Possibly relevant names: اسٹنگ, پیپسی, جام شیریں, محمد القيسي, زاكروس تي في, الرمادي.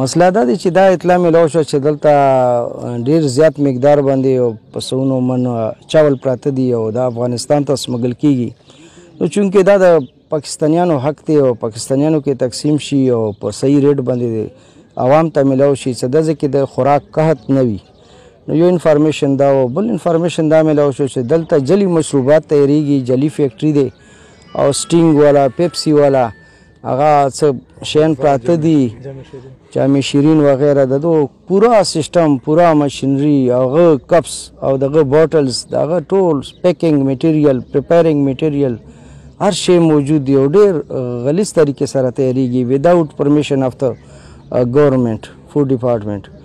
مسله دا دی چې دا اطلاع ملاو شو چې دلته ډیر زیات مقدار باندې پسونو من چاول پراته دی او دا افغانستان ته سمګل کیږي، نو چونکې دا د پاکستانیانو حق دی او پاکستانیانو کې تقسیم شي او په صحیح ریټ باندې عوام ته ملاو شي چې د ځکه د خوراک قحط نه وي. نو یو انفارمیشن دا و بل انفارمیشن دا ملاو شو چې دلته جلی مشروبات تیاریږي، جلی فیکټری دی او سټینګ والا پیپسی والا هغه څه شین پراته دي، جامع شیرین وغیره د دو پورا سیستم پورا مشینری هغه کپس او دغه بوتلز دغه ټول پیکینګ میټیریل پریپیرینګ میټیریل هر شی موجود دی او ډیر غلیظ طریقې سره تیاریږي وداوت پرمیشن آف د ګورنمنت فود ډپارټمنټ.